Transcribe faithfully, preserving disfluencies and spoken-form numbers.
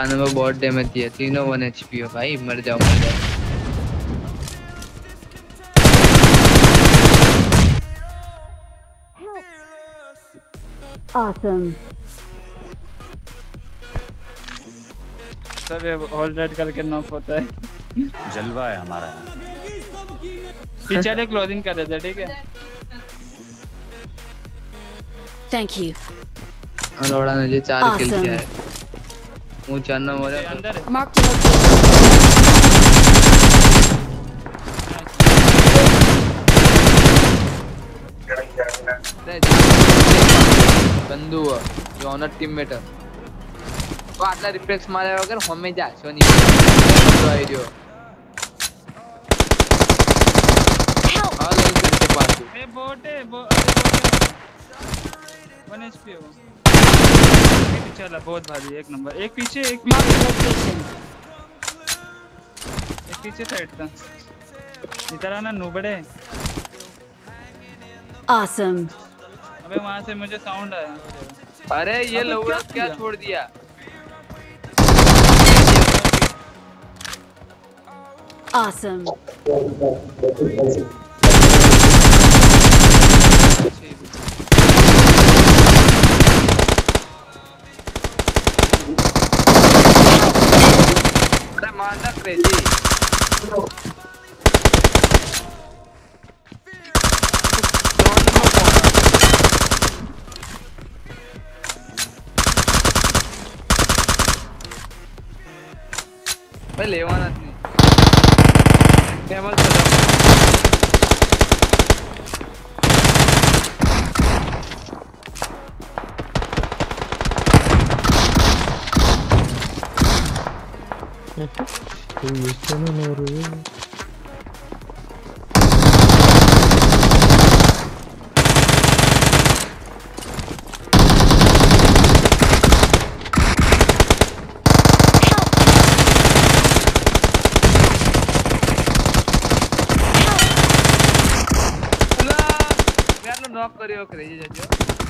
आने में बहुत डैमेज दिया, तीनों वन एचपी हो भाई, मर जाओ मर जाओ। Awesome. सब ये ऑल रेड करके नॉक होता है। जलवा है हमारा। पीछे क्लोजिंग कर रहे थे, ठीक है। Thank you. अलोड़ा ने ये चार किल किया है। मुझाना हो रहा है। Mark the location. बंदूआ, जोनर टीममेट है। वो आटला रिफ्लेक्स मारे वगैरह हमें जा, सोनी। तो आइडियो। आल इंटर के पास। ये बोटे, बोटे। वन एचपी हो। पीछे वाला बहुत भारी, एक नंबर, एक पीछे, एक पीछे, एक पीछे साइड था। इधर आना नूबड़े। Awesome. अबे वहाँ से मुझे साउंड आया। अरे ये लोगों ने क्या छोड़ दिया? Awesome. मारना क्रेजी भाई, लेवाना नहीं कैमल ड्रॉप करियो क्रेजी जाओ।